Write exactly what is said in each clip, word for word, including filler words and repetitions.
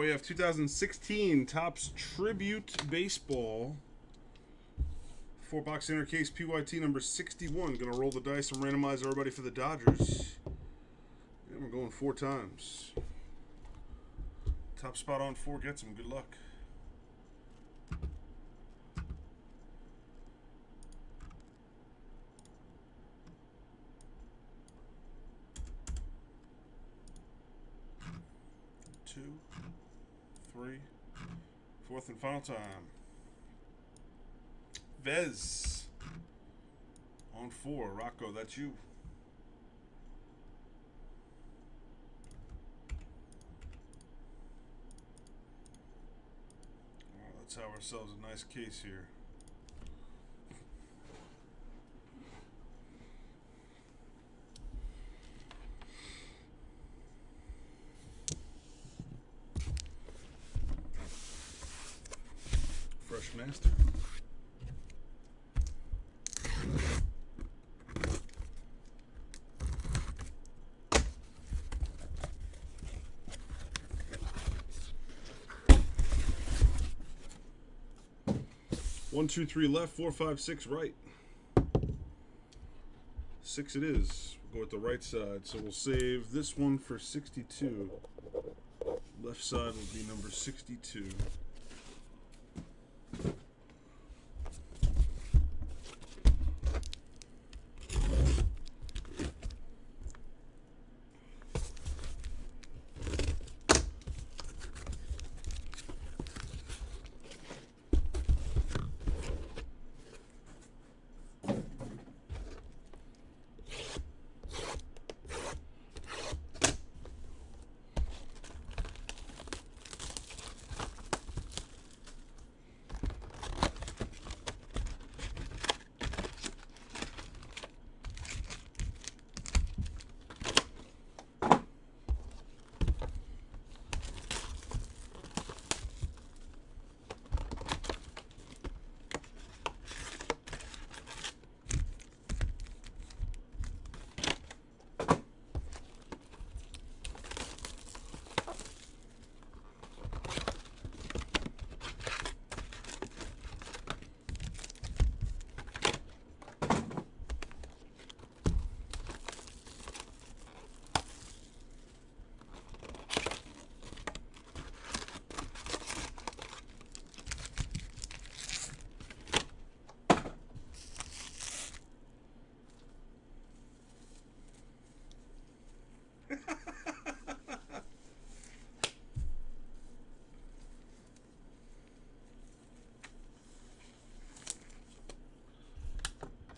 we have two thousand sixteen Topps Tribute Baseball. Four box inner case, P Y T number sixty-one. Gonna roll the dice and randomize everybody for the Dodgers. And we're going four times. Top spot on four gets them. Good luck. Two, three, fourth and final time. Vez on four. Rocco, that's you. Well, let's have ourselves a nice case here. Fresh master. One, two, three left, four, five, six right. Six it is. We'll go with the right side. So we'll save this one for sixty-two. Left side will be number sixty-two.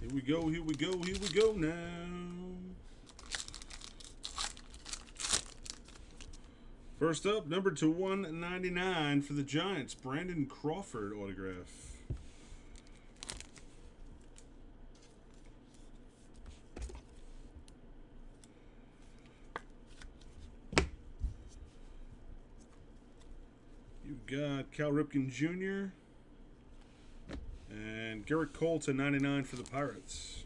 Here we go, here we go, here we go now. First up, number to one ninety-nine for the Giants, Brandon Crawford autograph. You've got Cal Ripken Junior and Garrett Cole to ninety-nine for the Pirates.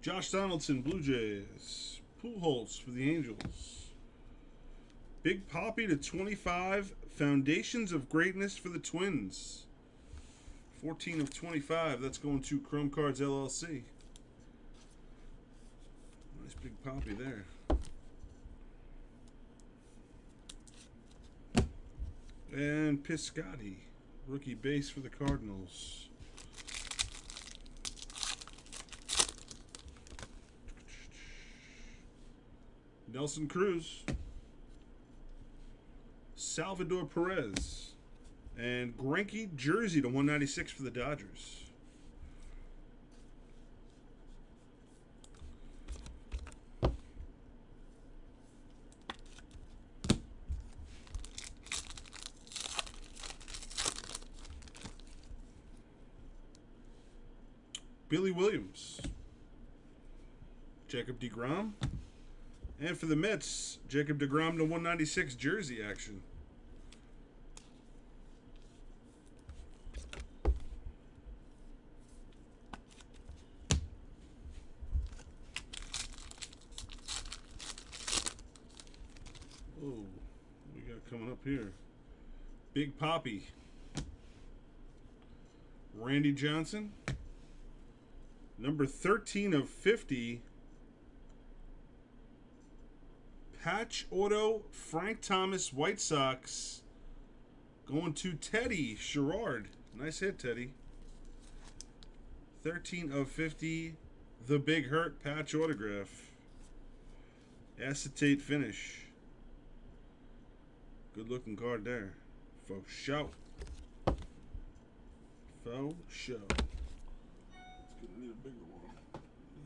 Josh Donaldson, Blue Jays. Pujols for the Angels. Big Poppy to twenty-five, Foundations of Greatness for the Twins. fourteen of twenty-five, that's going to Chrome Cards, L L C. Nice Big Poppy there. And Piscotty, rookie base for the Cardinals. Nelson Cruz. Salvador Perez and Greinke jersey to one ninety-six for the Dodgers. Billy Williams, Jacob deGrom, And for the Mets, Jacob DeGrom to one ninety-six jersey action. Whoa, what we got coming up here? Big Poppy. Randy Johnson. Number thirteen of fifty. Patch Auto, Frank Thomas, White Sox. Going to Teddy Sherrard. Nice hit, Teddy. thirteen of fifty. The Big Hurt patch autograph. Acetate finish. Good looking card there. Faux show. Faux show. It's going to need a bigger one.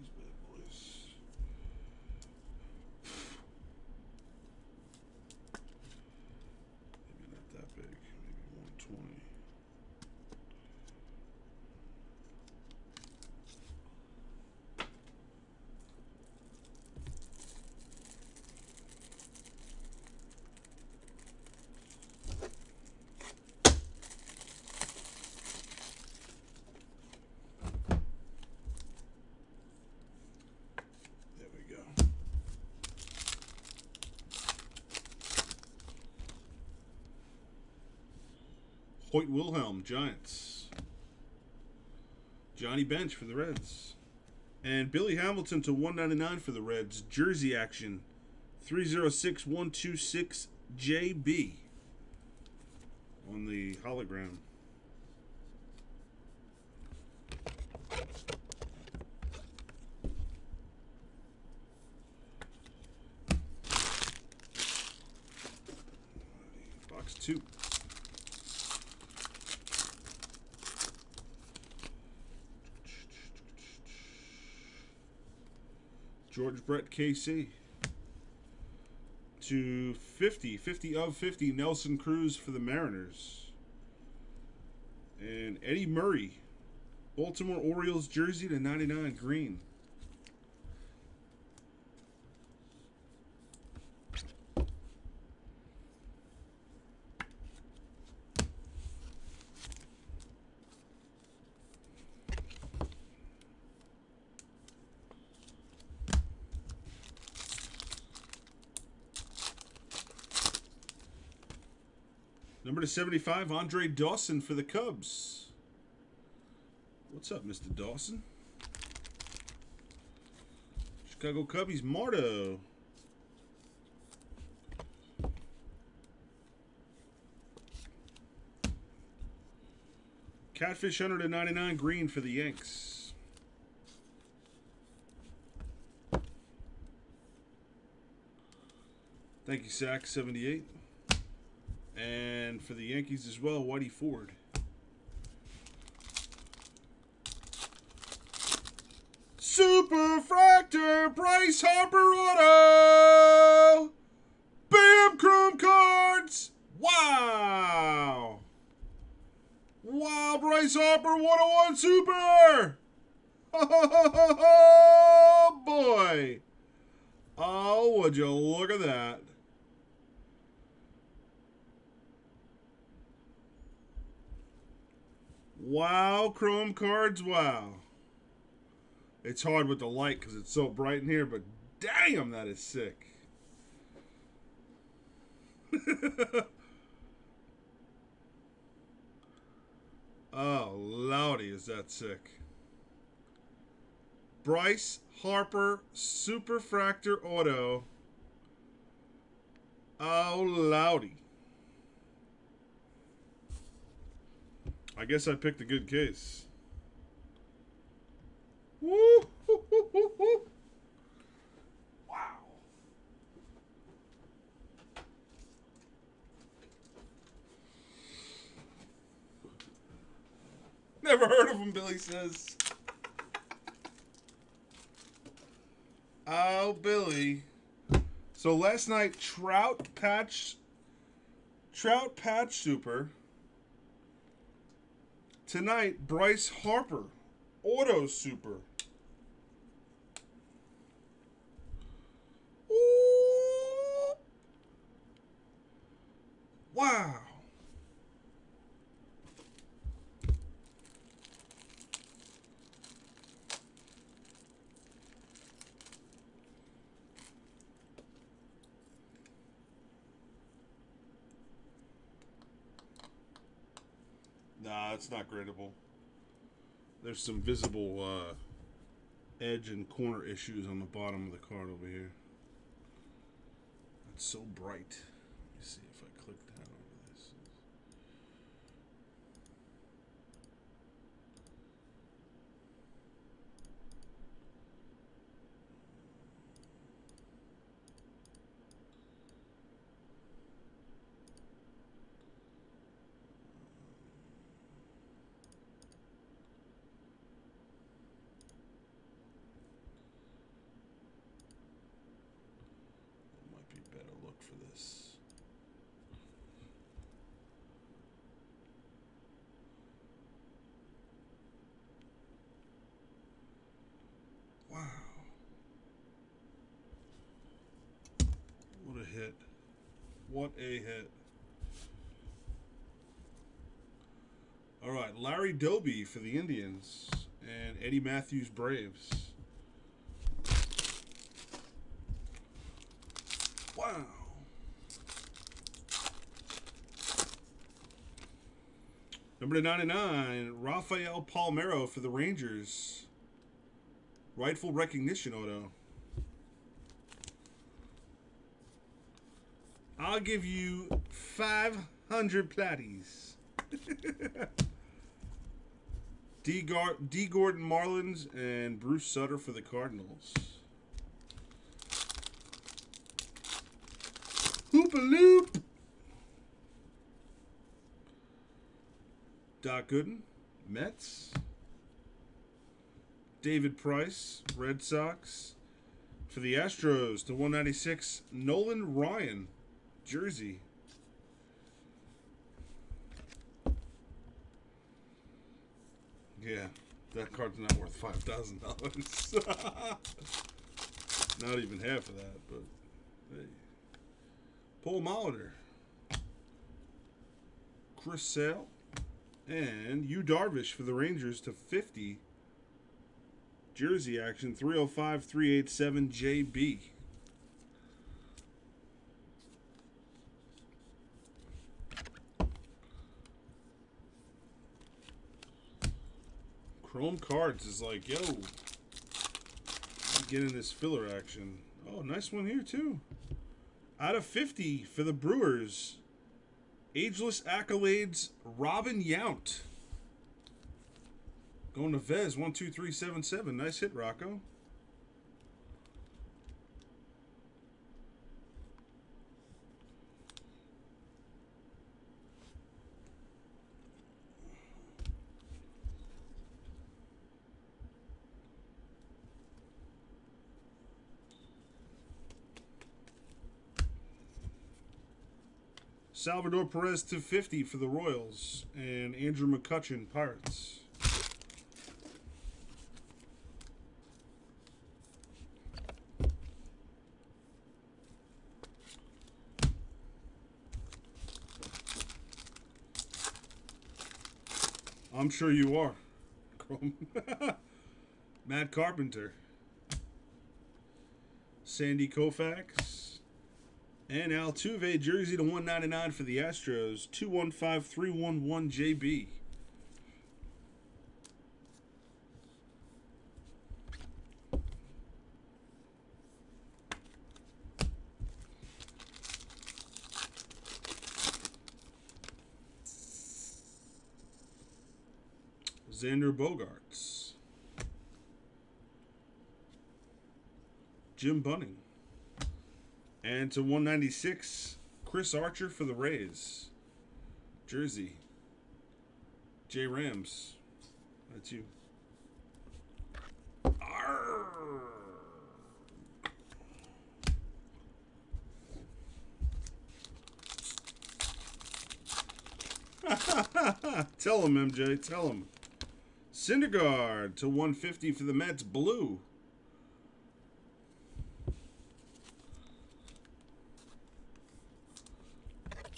These bad boys. Maybe not that big. Maybe one twenty. Hoyt Wilhelm, Giants. Johnny Bench for the Reds. And Billy Hamilton to one ninety-nine for the Reds. Jersey action. three oh six one two six J B on the hologram. Box two. George Brett K C to fifty, fifty of fifty, Nelson Cruz for the Mariners. And Eddie Murray, Baltimore Orioles jersey to ninety-nine green. Number seventy-five, Andre Dawson for the Cubs. What's up, Mister Dawson? Chicago Cubbies, Marto. Catfish Hunter to ninety-nine green for the Yanks. Thank you, Sack, seventy-eight. And for the Yankees as well, Whitey Ford. Super Fractor, Bryce Harper auto. Bam, Chrome Cards. Wow. Wow, Bryce Harper, one oh one Super. Oh, boy. Oh, would you look at that. Wow, Chrome Cards, wow. It's hard with the light because it's so bright in here, but damn, that is sick. Oh, loudy, is that sick. Bryce Harper, Super Fractor Auto. Oh, loudy. I guess I picked a good case. Woo, woo, woo, woo, woo. Wow. Never heard of him, Billy says. Oh, Billy. So last night, Trout Patch, Trout Patch Super. Tonight, Bryce Harper, Auto Super. Ooh. No, it's not gradable. There's some visible uh, edge and corner issues on the bottom of the card over here. It's so bright. Let me see if I click that over this. Better look for this. Wow. What a hit. What a hit. All right, Larry Doby for the Indians and Eddie Matthews Braves. Wow. Number to ninety-nine, Rafael Palmeiro for the Rangers. Rightful recognition auto. I'll give you five hundred platies. D. Gar- D. Gordon Marlins and Bruce Sutter for the Cardinals. Hoop-a-loop. Doc Gooden, Mets. David Price, Red Sox. For the Astros, to one ninety-six, Nolan Ryan, jersey. Yeah, that card's not worth five thousand dollars. Not even half of that, but hey. Paul Molitor, Chris Sale, and Yu Darvish for the Rangers to fifty. Jersey action three oh five, three eighty-seven J B. Chrome Cards is like, yo, I'm getting this filler action. Oh, nice one here too. Out of fifty for the Brewers, Ageless Accolades, Robin Yount. Going to Vez, one two three seven seven. Nice hit, Rocco. Salvador Perez to fifty for the Royals and Andrew McCutchen, Pirates. I'm sure you are. Matt Carpenter, Sandy Koufax. And Altuve jersey to one ninety-nine for the Astros, two one five, three one one J B. Xander Bogaerts, Jim Bunning. And to one ninety-six, Chris Archer for the Rays. Jersey. J. Rams. That's you. Arr. Tell him, M J. Tell him. Syndergaard to one fifty for the Mets. Blue.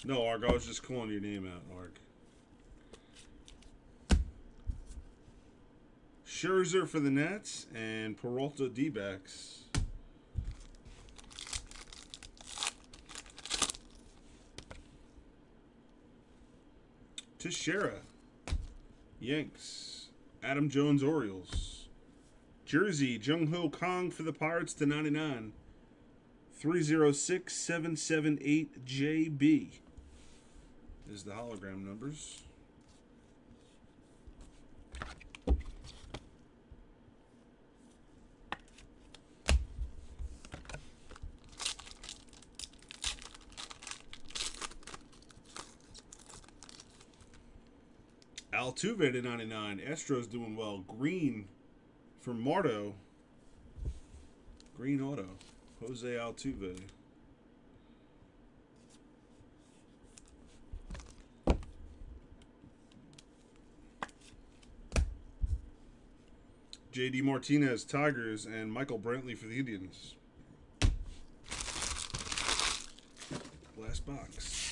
No, Arg, I was just calling your name out, Arg. Scherzer for the Nats and Peralta D-backs. Teixeira, Yanks. Adam Jones, Orioles. Jersey, Jung-Ho Kong for the Pirates to ninety-nine. three oh six seven seven eight J B is the hologram numbers. Altuve to ninety-nine. Astros doing well. Green for Marto. Green auto. Jose Altuve. J D Martinez, Tigers, and Michael Brantley for the Indians. Last box.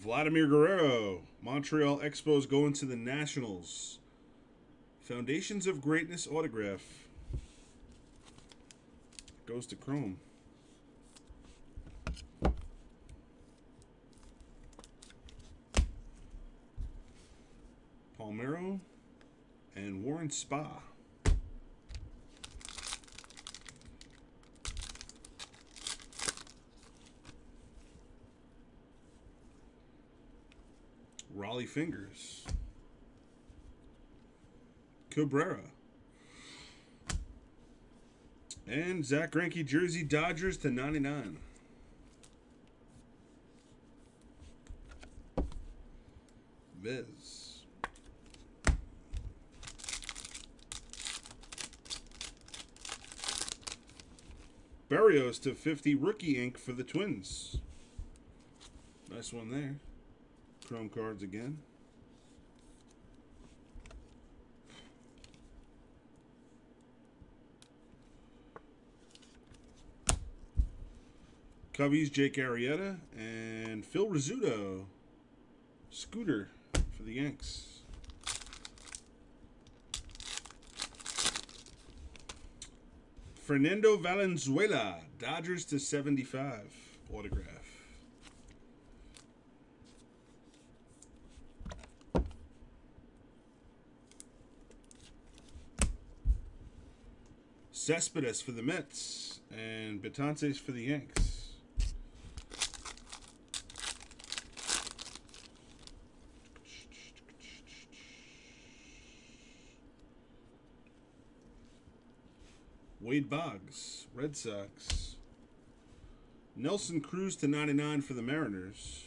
Vladimir Guerrero, Montreal Expos going to the Nationals. Foundations of Greatness autograph goes to Chrome. Palmeiro and Warren Spa. Raleigh Fingers. Cabrera. And Zach Greinke, Jersey, Dodgers to ninety-nine. Viz. Berrios to fifty, rookie ink for the Twins. Nice one there. Chrome cards again. Cubbies, Jake Arrieta and Phil Rizzuto. Scooter for the Yanks. Fernando Valenzuela, Dodgers to seventy-five autograph. Cespedes for the Mets, and Betances for the Yanks. Wade Boggs, Red Sox. Nelson Cruz to ninety-nine for the Mariners.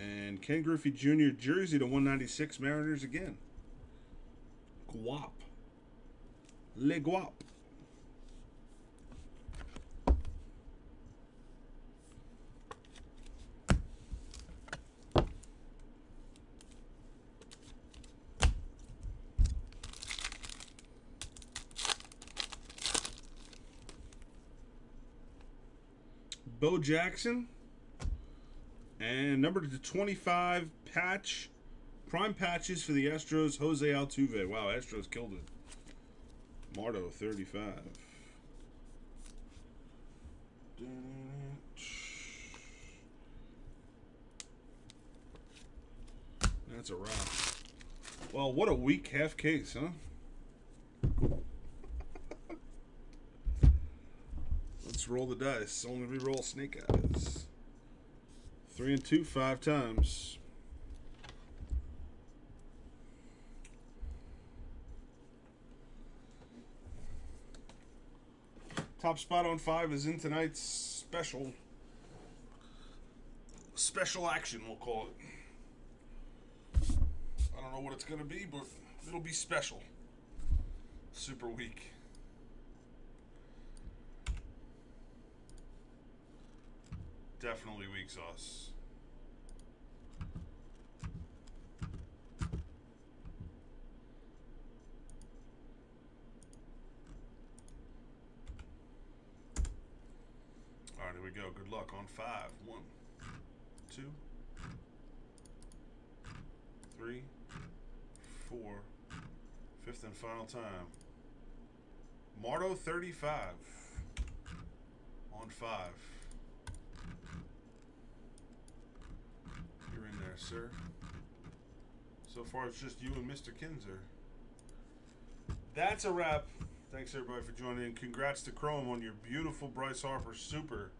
And Ken Griffey Junior, Jersey to one ninety-six, Mariners again. Guap. Le Guap. Bo Jackson. And number to twenty-five, patch. Prime patches for the Astros, Jose Altuve. Wow, Astros killed it. Marto, thirty-five. That's a wrap. Well, what a weak half case, huh? Let's roll the dice. Only re-roll snake eyes. Three and two, five times. Top spot on five is in tonight's special, special action, we'll call it. I don't know what it's going to be, but it'll be special. Super weak. Definitely weak sauce. Here we go. Good luck on five. One, two, three, four. Fifth and final time. Marto thirty-five on on five. You're in there, sir. So far, it's just you and Mister Kinzer. That's a wrap. Thanks, everybody, for joining. Congrats to Chrome on your beautiful Bryce Harper Super